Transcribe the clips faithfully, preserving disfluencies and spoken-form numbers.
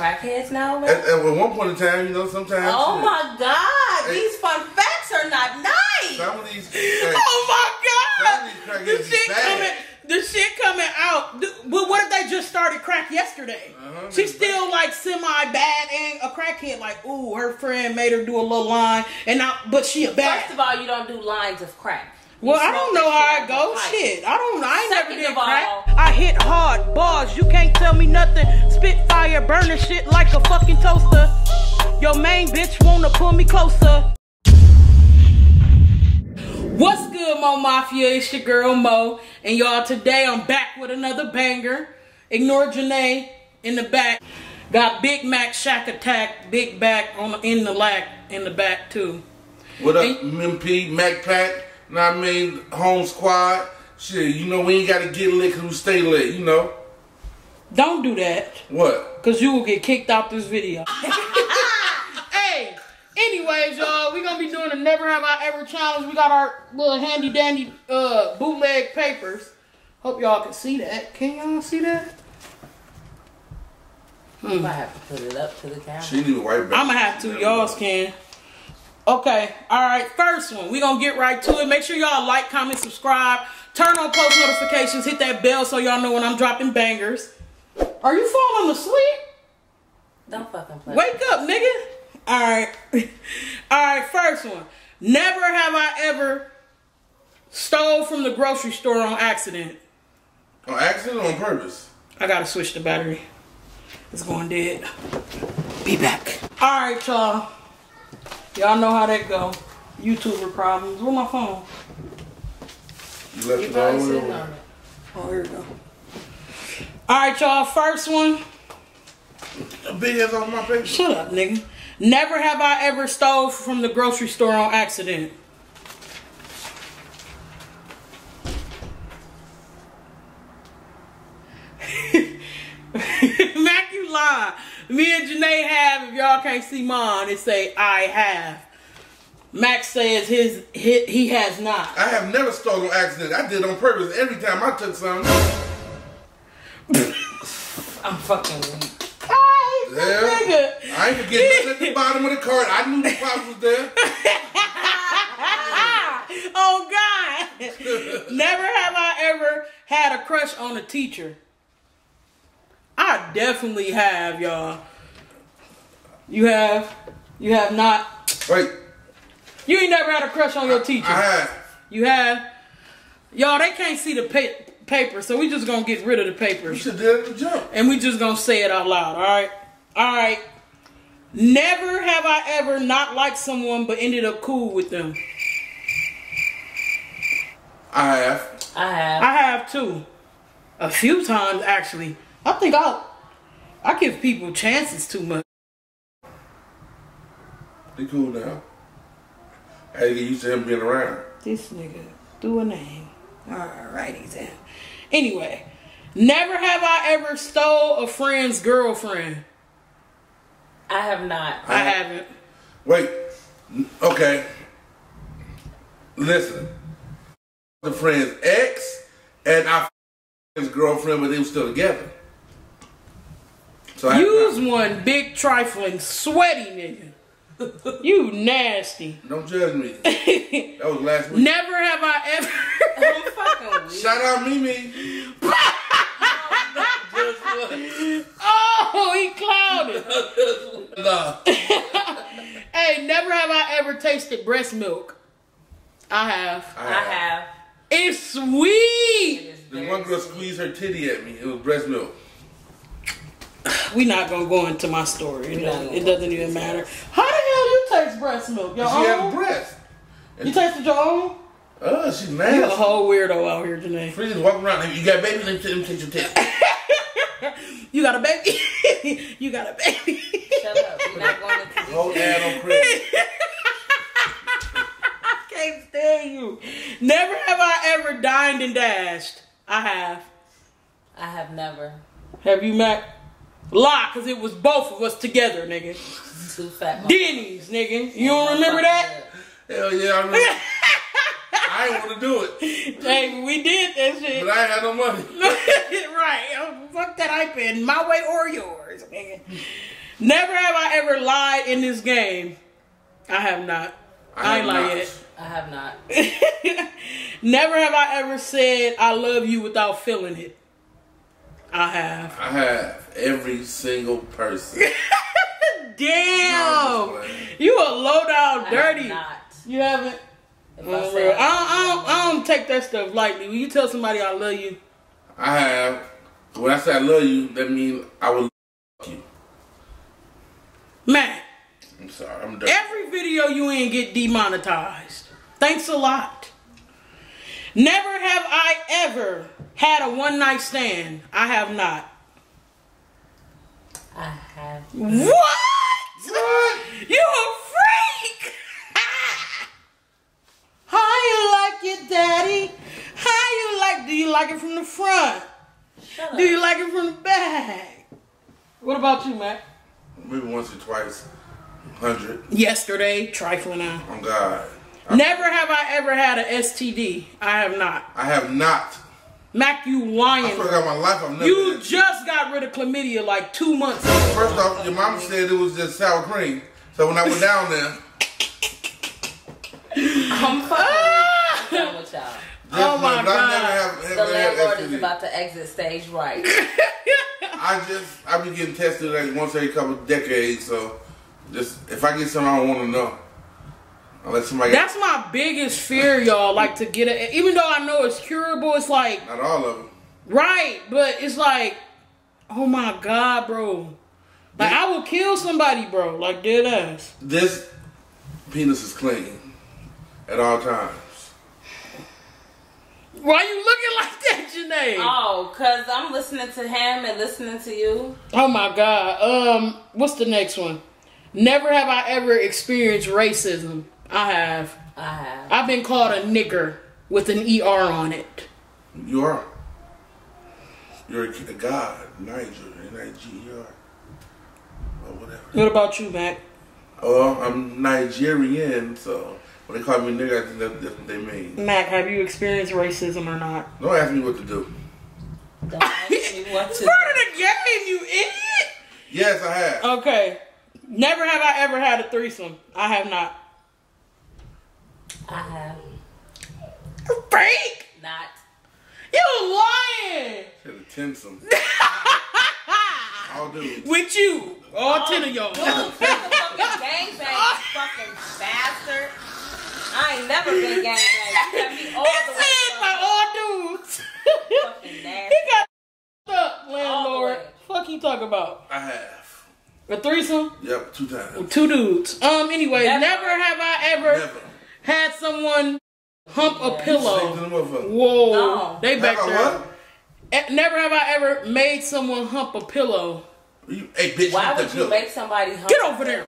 crackheads now, man. At, at one point in time, you know, sometimes. Oh yeah. My God, these fun facts are not nice. Some of these. Like, oh my God, the shit coming, the shit coming out. But what if they just started crack yesterday? Uh-huh, She's still bad. Like semi bad and a crackhead. Like, ooh, her friend made her do a little line, and now, but she a bad. First of all, you don't do lines of crack. Well, I don't know how I go. Shit, I don't. I ain't never did crack. I hit hard bars. You can't tell me nothing. Spitfire, burning shit like a fucking toaster. Your main bitch wanna pull me closer. What's good, Mo Mafia? It's your girl Mo, and y'all. Today I'm back with another banger. Ignore Janae in the back. Got Big Mac Shack Attack, Big Back on the, in the lack in the back too. What up, M P Mac Pack? Know what I mean, home squad, shit, you know, we ain't gotta get lit cause we stay lit, you know. Don't do that. What? Cause you will get kicked out this video. Hey, anyways, y'all, we gonna be doing a Never Have I Ever challenge. We got our little handy dandy uh, bootleg papers. Hope y'all can see that. Can y'all see that? Hmm. I have to put it up to the camera. She need a white back. I'ma have to, y'all can. Okay, all right, first one. We're going to get right to it. Make sure y'all like, comment, subscribe. Turn on post notifications. Hit that bell so y'all know when I'm dropping bangers. Are you falling asleep? Don't fucking play. Wake up, nigga. All right. All right, first one. Never have I ever stole from the grocery store on accident. On accident or on purpose? I got to switch the battery. It's going dead. Be back. All right, y'all. Y'all know how that go. YouTuber problems. Where my phone? You left it all over there. Oh, here we go. Alright, y'all. First one. A big ass on my face. Shut up, nigga. Never have I ever stole from the grocery store on accident. Mac, you lie. Me and Janae have, if y'all can't see mine, it say, I have. Max says his, his he has not. I have never stolen on accident. I did on purpose every time I took something. I'm fucking weak. I ain't yeah. nigga. I ain't forgetting at the bottom of the cart. I knew the pops was there. Oh, God. Never have I ever had a crush on a teacher. I definitely have, y'all. You have? You have not? Wait. You ain't never had a crush on your I, teacher. I have. You have? Y'all, they can't see the pa paper, so we just gonna get rid of the paper. You should do the job. And we just gonna say it out loud, all right? All right. Never have I ever not liked someone but ended up cool with them. I have. I have. I have, too. A few times, actually. I think I, I give people chances too much. They cool now. I had to get used to him being around. This nigga do a name. Alrighty then. Anyway, never have I ever stole a friend's girlfriend. I have not. I, I haven't. Wait. Okay. Listen. The friend's ex and I his girlfriend, but they were still together. So use one big trifling sweaty nigga. You nasty. Don't judge me. That was last week. Never have I ever. I'm fucking shout out Mimi. Oh, he clouded. Nah. Hey, never have I ever tasted breast milk. I have. I have. I have. It's sweet. It is the one girl squeezed her titty at me. It was breast milk. We not gonna go into my story. It doesn't, it doesn't even matter. How the hell you taste breast milk? Your own? She had breast. And you tasted your own? Oh, she's nasty. You a whole weirdo out here, Janae. Free just walking around. You got a baby? Let me taste your titty. You got a baby? You got a baby? Shut up. We're not going into this. Whole ad on Chris. I can't stand you. Never have I ever dined and dashed. I have. I have never. Have you, Mac? Lie, because it was both of us together, nigga. Too fat. Denny's, nigga. You don't remember that? Hell yeah, I remember. I I ain't want to do it. Hey, we did that shit. But I ain't had no money. Right. Fuck that iPad. My way or yours, nigga. Never have I ever lied in this game. I have not. I, I ain't lied yet. I have not. Never have I ever said I love you without feeling it. I have. I have. Every single person. Damn. No, you a low down I dirty. Have not. You haven't? If I, I, say I, I, don't, I don't take that stuff lightly. When you tell somebody I love you. I have. When I say I love you, that means I will love you. Mac. I'm sorry. I'm dirty. Every video you in get demonetized. Thanks a lot. Never have I ever had a one night stand. I have not. I have. What? What? You a freak! How you like it, daddy? How you like? Do you like it from the front? Shut do up. You like it from the back? What about you, Mac? Maybe once or twice. Hundred. Yesterday, trifling out. Oh God. I Never have I ever had an S T D. I have not. I have not. Mac, you lying. I forgot my life. I've never you had just got rid of chlamydia like two months ago. First off, your mom said it was just sour cream. So when I went down there, I'm fucking with y'all. Oh my God! I never have, never the landlord is about to exit stage right. I just I've been getting tested like once every couple of decades, so just if I get something I don't want to know. Somebody That's get... my biggest fear, y'all. Like to get it, even though I know it's curable, it's like not all of them, right? But it's like, oh my God, bro! Like this, I will kill somebody, bro. Like dead ass. This penis is clean at all times. Why you looking like that, Janae? Oh, cause I'm listening to him and listening to you. Oh my God. Um, what's the next one? Never have I ever experienced racism. I have. I have. I've been called a nigger with an E R on it. You are. You're a god. Niger. N I G E R. Or whatever. What about you, Mac? Oh, I'm Nigerian, so when they call me nigger, I think that's what they mean. Mac, have you experienced racism or not? Don't ask me what to do. Don't ask me what to do. It's part of the game, you idiot! Yes, I have. Okay. Never have I ever had a threesome. I have not. I have. Freak! Not. You lying! Should have tinsome. I'll do it. With you. All oh, ten of y'all. Dude, fucking gangbang, fucking bastard. I ain't never been gangbang. You got me all the way up. By all dudes. Fucking nasty. He got up, landlord. Oh, fuck you talking about? I have. A threesome? Yep, two times. With two dudes. Um, anyway, never, never have I ever never. had someone hump yeah. a pillow. Whoa. No. They back there. What? Never have I ever made someone hump a pillow. You, hey, bitch, Why would you pillow. make somebody hump Get over there.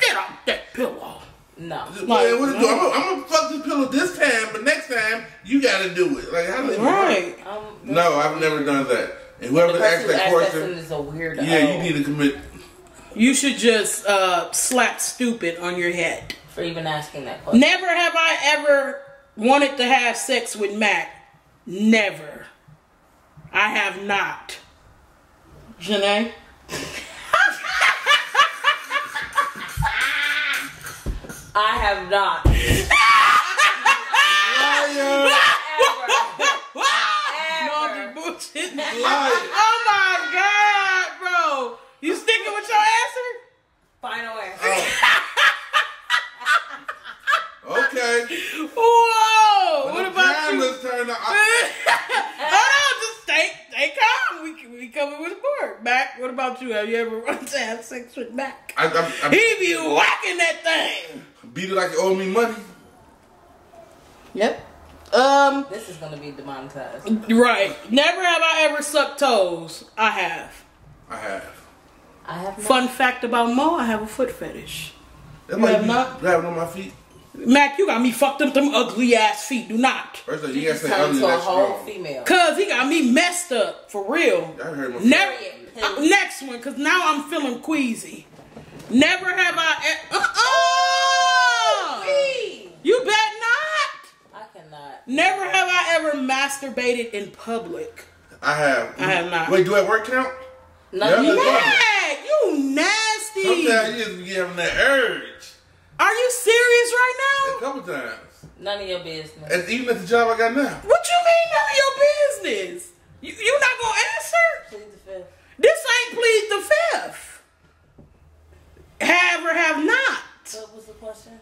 Get off that pillow. No. Like, Man, what no. I'm going to fuck this pillow this time, but next time, you got to do it. Like, how do Right. Um, no, I've never done that. And whoever asks that question is a weirdo. Yeah, you need to commit... You should just uh, slap stupid on your head. For even asking that question. Never have I ever wanted to have sex with Mac. Never. I have not. Janae? I have not. Liar. Ever. Ever. No, bullshit. Liar. Oh my God. You sticking with your answer? Final answer. Oh. Okay. Whoa. But what about you? Hold on. Oh, just stay, stay calm. We we coming with more. Mac, what about you? Have you ever wanted to have sex with Mac? I, I, I, he be whacking that thing. Beat it like you owe me money. Yep. Um. This is gonna be demonetized. Right. Never have I ever sucked toes. I have. I have. I have not. Fun fact about Mo, I have a foot fetish. That you might have be not? Grabbing on my feet. Mac, you got me fucked up them ugly ass feet. Do not. First of you gotta say ugly ass strong. Female. Cause he got me messed up for real. I heard my Never. Uh, next one, cause now I'm feeling queasy. Never have I. E uh uh. Oh, you bet not. I cannot. Never have I ever masturbated in public. I have. I have not. Wait, do at work count? No, yeah, you nag. You nasty. Sometimes you just give them the urge. Are you serious right now? A couple times. None of your business. And even at the job I got now. What you mean none of your business? You you not gonna answer? Plead the fifth. This ain't plead the fifth. Have or have not. What was the question?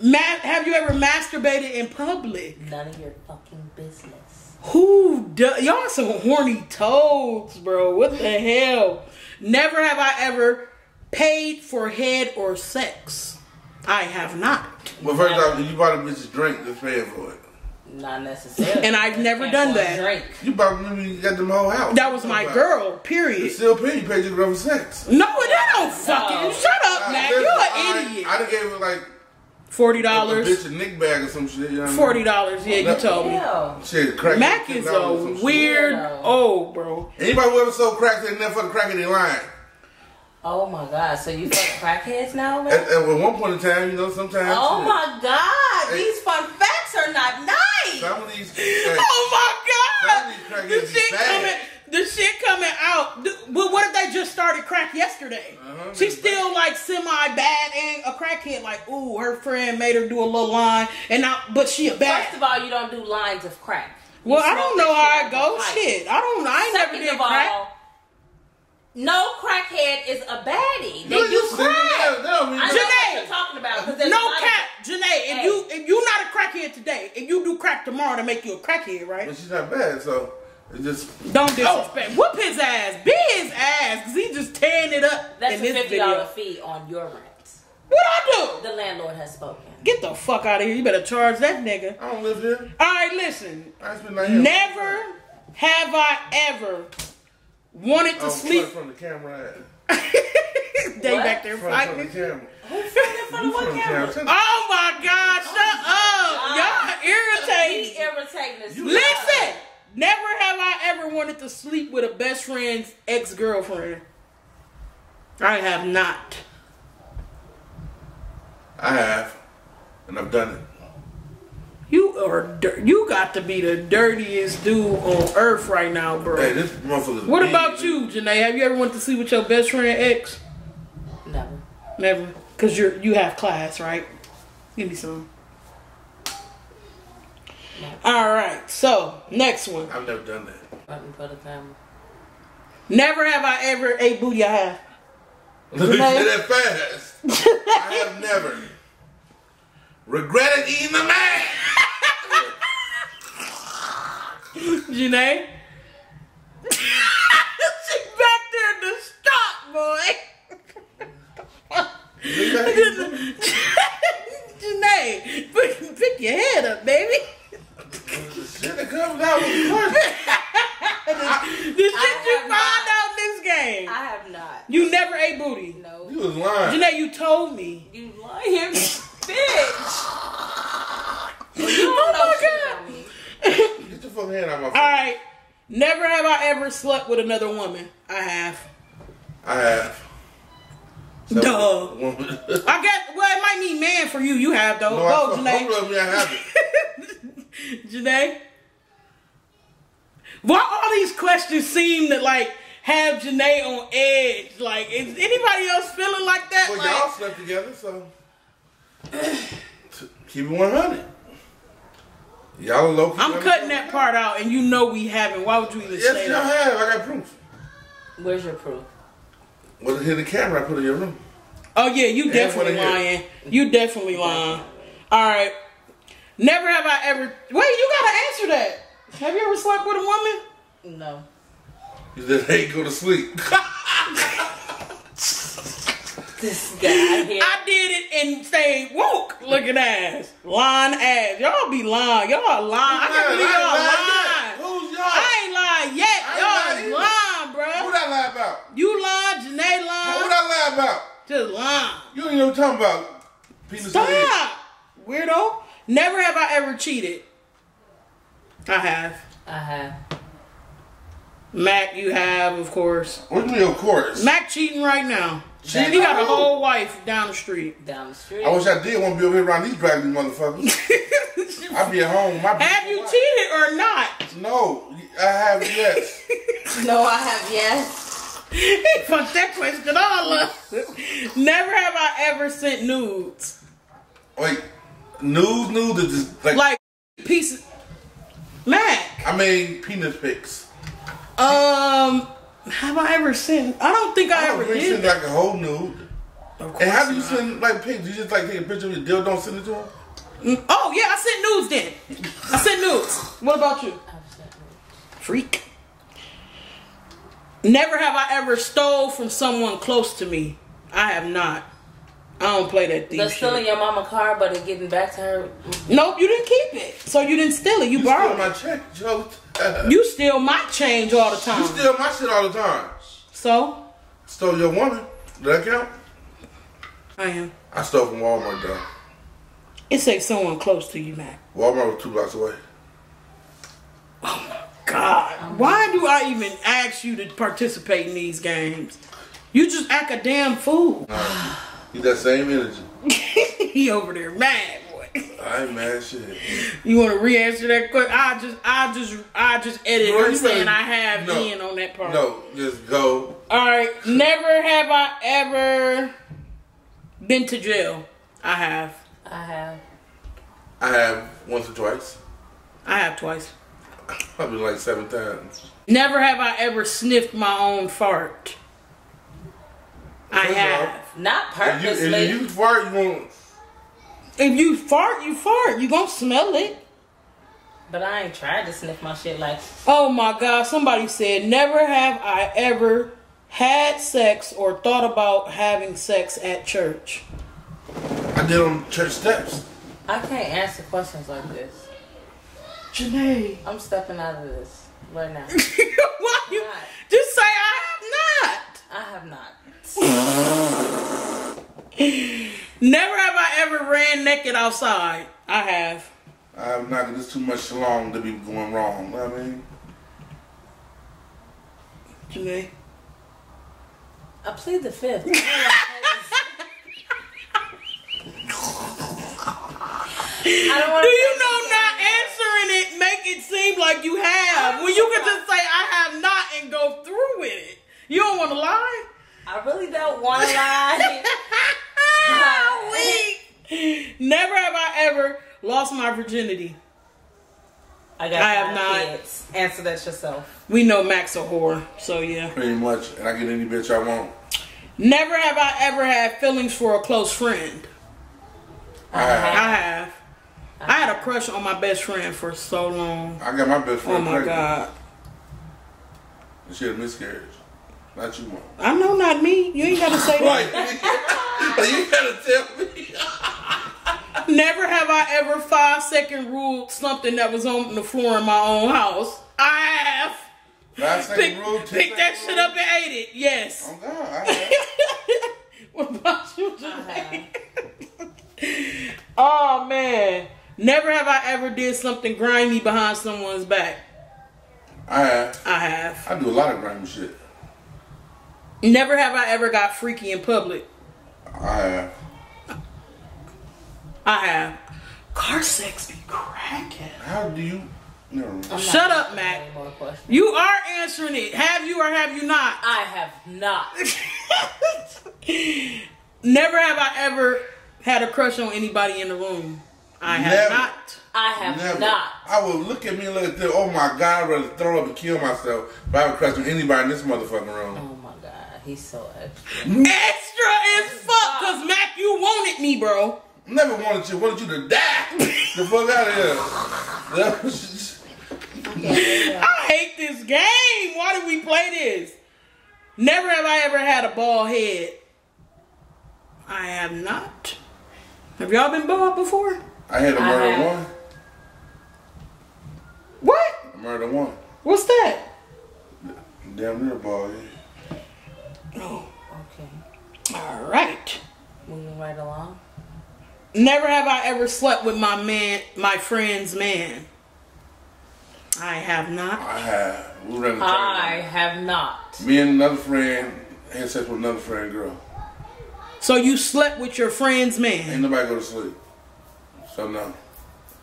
Ma have you ever masturbated in public? None of your fucking business. Who does? Y'all some horny toads, bro. What the hell? Never have I ever paid for head or sex. I have not. Well, first off, you bought a bitch a drink to pay for it. Not necessarily. And I've never done that. Drink. You bought me, you got them whole house. That was my girl, period. You still pay, you paid your girl for sex. No, that don't fucking. No. Shut up, man. You're an idiot. I done gave it like forty dollars. Bitch, a Nick bag or some shit. You know forty dollars, yeah, you told me. Yeah. Shit, crack. Mac is a weird. Oh, bro. Anybody who ever sold crack, they never fucking crack in their line. Oh my god! So you fuck crackheads now? At, at one point in time, you know, sometimes. Oh shit. My god! Hey. These fun facts are not nice. Some of these. Like, oh my god! This shit coming. This shit coming out. But what if they just started crack yesterday? Uh-huh. She's still like semi bad and a crackhead. Like, ooh, her friend made her do a little line, and now, but she a bad. First of all, you don't do lines of crack. You well, I don't know how I go. Shit, I don't. I ain't Second never did crack. All, no crackhead is a baddie. They you do crack. That, no, I Janae, know what you're talking about. No cap, Janae. If hey. you if you not a crackhead today, if you do crack tomorrow, to make you a crackhead, right? But she's not bad, so it just don't disrespect. Oh. Whoop his ass, be his ass, cause he just tearing it up. That's in this a fifty dollar fee on your rent. What I do? The landlord has spoken. Get the fuck out of here! You better charge that nigga. I don't live here. All right, listen. I just been like never have I ever. Wanted to oh, sleep from the camera. They what? Back there fighting. The Who's fighting in front of what camera? camera? Oh my God! Shut oh, up! Y'all irritating. Listen, God. Never have I ever wanted to sleep with a best friend's ex-girlfriend. I have not. I have, and I've done it. You are you got to be the dirtiest dude on earth right now, bro. Hey, this motherfucker. What mean, about you, Janae? Have you ever went to sleep with your best friend ex? Never. Never. Cause you're you have class, right? Give me some. Never. All right. So next one. I've never done that. Not in front of the camera. Never have I ever ate booty. I have. Look at that fast. I have never regretted eating the man. Janae? She back there in the stock, boy. Janae, pick, pick your head up, baby. This shit that comes out with you. The shit you find not. out in this game. I have not. You never ate booty. No. You was lying. Janae, you told me. You lying, bitch. Well, you don't know shit about me. Alright. Never have I ever slept with another woman. I have. I have. So Duh. Woman. I guess, well, it might mean man for you. You have, though. No, oh, I, Janae. Me, I have it. Janae? Why all these questions seem to, like, have Janae on edge? Like, is anybody else feeling like that? Well, like, y'all slept together, so. Keep it one hundred. Y'all low key. I'm cutting that part out, and you know we haven't. Why would you even yes, say that? Yes, y'all have. I got proof. Where's your proof? Was it in the camera I put in your room? Oh, yeah, you and definitely lying. You definitely lying. All right. Never have I ever. Wait, you got to answer that. Have you ever slept with a woman? No. You just ain't go to sleep. This guy here. I did it and stayed woke looking ass. Lying ass. Y'all be lying. Y'all lying. I can't believe y'all lying. Who's y'all? I ain't lying yet. Y'all is lying, bro. Who'd I lie about? You lied. Janae lied. Who'd I lie about? Just lying. You don't even know what I'm talking about. People stop. Weirdo. Never have I ever cheated. I have. I have. Mac, you have, of course. What do you mean, of course? Mac cheating right now. She, he got a whole wife down the street. Down the street. I wish I did want to be over here around these black motherfuckers. I'd be at home. My have you wife. Cheated or not? No, I have yes. No, I have yes. He fucked that question all up. Never have I ever sent nudes. Wait, nudes, nudes, is just like, like pieces. Mac. I mean, penis pics. Um, have I ever sent? I don't think I, I don't ever really did. Send like a whole nude. Of course. And how do you send like pics? You just like take a picture of your dildo, don't send it to him. Oh yeah, I sent nudes then. I sent nudes. What about you? Freak. Never have I ever stole from someone close to me. I have not. I don't play that thief. That's stealing your mama car, but it's getting back to her. Nope, you didn't keep it, so you didn't steal it. You, you borrowed steal my check, Joe. You steal my change all the time. You steal my shit all the time. So? Stole your woman. Does that count? I am. I stole from Walmart though. It's like someone close to you, Mac. Walmart was two blocks away. Oh my God! Why do I even ask you to participate in these games? You just act a damn fool. Nah. You that same energy. He over there mad, boy. I ain't mad shit. You want to re-answer that quick? I just, I just, I just edit. Bro, I'm saying really, I have no, Ian on that part. No, just go. All right. Never have I ever been to jail. I have. I have. I have once or twice. I have twice. Probably like seven times. Never have I ever sniffed my own fart. I have. Not purposely. If you, if you fart, you won't. If you fart, you fart. You gonna smell it. But I ain't tried to sniff my shit like. Oh my God! Somebody said, "Never have I ever had sex or thought about having sex at church." I did on church steps. I can't answer questions like this. Janae, I'm stepping out of this right now. Why you? Not. Just say I have not. I have not. Never have I ever ran naked outside. I have. I have not. There's too much shalom to be going wrong. I mean, Janae, I plead the fifth. I don't want to. Do you know not answering it make it seem like you have? Well, you could just say I have not and go through with it. You don't want to lie. I really don't want to lie. Oh, weak. Never have I ever lost my virginity. I got I have not. Kids. Answer that yourself. We know Mac's a whore, so yeah. Pretty much, and I get any bitch I want. Never have I ever had feelings for a close friend. I have. I have. I, have. I had a crush on my best friend for so long. I got my best friend. Oh my pregnant. God. She had a miscarriage. Not you, Mom. I know, not me. You ain't got to say that. You got to tell me. Never have I ever five-second ruled something that was on the floor in my own house. I have. Five-second rule? Pick that rule? Shit up and ate it. Yes. Oh, God. I have. What about you, Janae? Oh, man. Never have I ever did something grimy behind someone's back. I have. I have. I do a lot of grimy shit. Never have I ever got freaky in public. I have. I have. Car sex be cracking. How do you? No. Shut up, Mac. You are answering it. Have you or have you not? I have not. Never have I ever had a crush on anybody in the room. I have Never. not. I have Never. not. I would look at me and look at them. Oh my God, I'd rather throw up and kill myself if I have a crush on anybody in this motherfucking room. Oh my God. He's so extra. Extra as fuck, cause Mac, you wanted me, bro. Never wanted you. Wanted you to die. The fuck out of here. Just... I hate this game. Why did we play this? Never have I ever had a bald head. I have not. Have y'all been bald before? I had a murder one. What? A murder one. What's that? Damn near bald head. No. Okay. All right. Moving right along. Never have I ever slept with my man, my friend's man. I have not. I have. We ran the I have not. Me and another friend had sex with another friend girl. So you slept with your friend's man? Ain't nobody go to sleep. So no.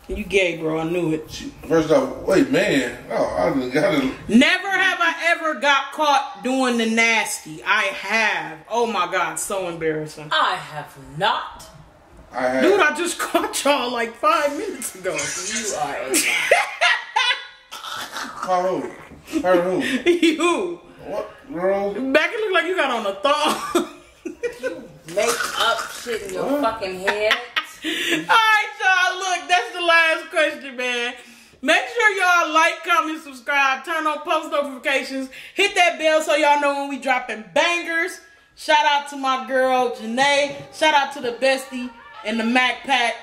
You gay, bro. I knew it. First off, wait, man. Oh, I done got it. Never have I ever got caught doing the nasty. I have. Oh my God, so embarrassing. I have not. I have. Dude, I just caught y'all like five minutes ago. You are a Call who? Her who? You. What, girl? Back, it look like you got on a thong. Make up shit in your what? fucking head. Alright y'all, look, that's the last question, man. Make sure y'all like, comment, subscribe, turn on post notifications, hit that bell so y'all know when we dropping bangers. Shout out to my girl Janae, shout out to the bestie and the Mac Pack.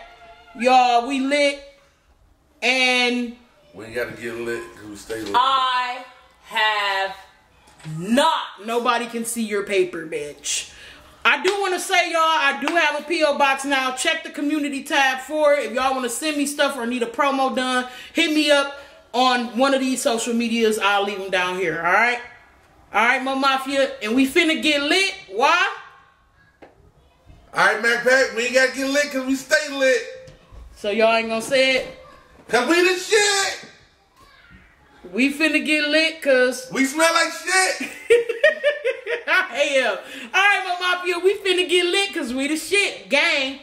Y'all, we lit and we gotta get lit because we stay lit. I have not. Nobody can see your paper, bitch. I do want to say, y'all, I do have a P O box now. Check the community tab for it. If y'all want to send me stuff or need a promo done, hit me up on one of these social medias. I'll leave them down here, all right? All right, my mafia, and we finna get lit. Why? All right, Mac Pack, we ain't got to get lit because we stay lit. So y'all ain't going to say it? Because we the shit. We finna get lit because... we smell like shit. Hell. All right, my mafia, we finna get lit because we the shit, gang.